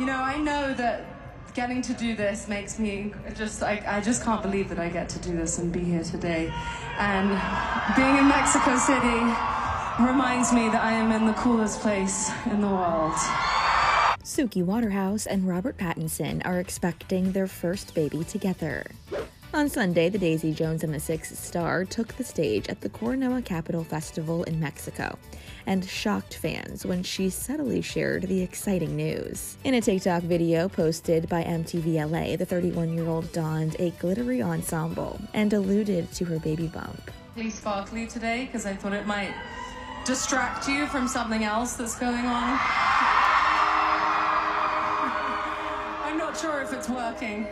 you know, I know that getting to do this makes me just, I just can't believe that I get to do this and be here today. And being in Mexico City reminds me that I am in the coolest place in the world. Suki Waterhouse and Robert Pattinson are expecting their first baby together. On Sunday, the Daisy Jones and the Six star took the stage at the Corona Capital Festival in Mexico and shocked fans when she subtly shared the exciting news. In a TikTok video posted by MTVLA, the 31-year-old donned a glittery ensemble and alluded to her baby bump. Really sparkly today because I thought it might distract you from something else that's going on. I'm not sure if it's working.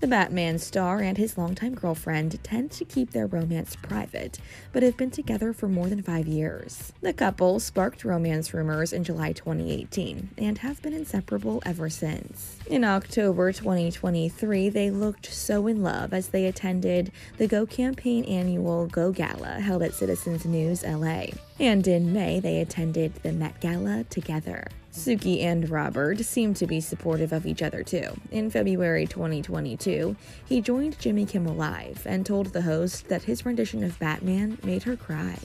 The Batman star and his longtime girlfriend tend to keep their romance private, but have been together for more than 5 years. The couple sparked romance rumors in July 2018 and have been inseparable ever since. In October 2023, they looked so in love as they attended the Go Campaign annual Go Gala held at Citizens News LA. And in May, they attended the Met Gala together. Suki and Robert seem to be supportive of each other too. In February 2022, he joined Jimmy Kimmel Live and told the host that his rendition of Batman made her cry.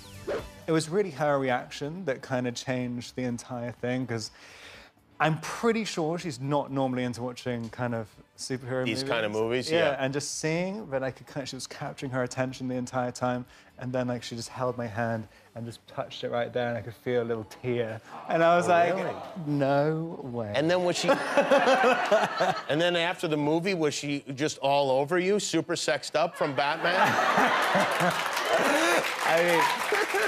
It was really her reaction that kind of changed the entire thing, because I'm pretty sure she's not normally into watching kind of superhero movies. These kind of movies, yeah. And just seeing that she was capturing her attention the entire time, and then she just held my hand and just touched it right there, and I could feel a little tear. And I was really? No way. And then was she... And then after the movie, was she just all over you, super sexed up from Batman?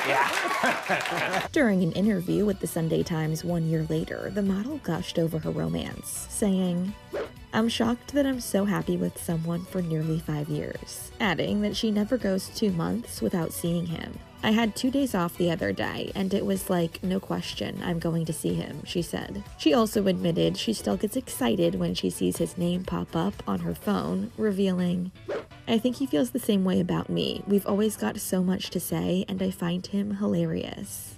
Yeah. During an interview with the Sunday Times 1 year later, the model gushed over her romance, saying, "I'm shocked that I'm so happy with someone for nearly 5 years," adding that she never goes 2 months without seeing him. "I had 2 days off the other day, and it was like, no question, I'm going to see him," she said. She also admitted she still gets excited when she sees his name pop up on her phone, revealing, "I think he feels the same way about me. We've always got so much to say, and I find him hilarious."